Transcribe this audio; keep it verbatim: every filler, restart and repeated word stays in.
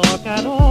Talk at all.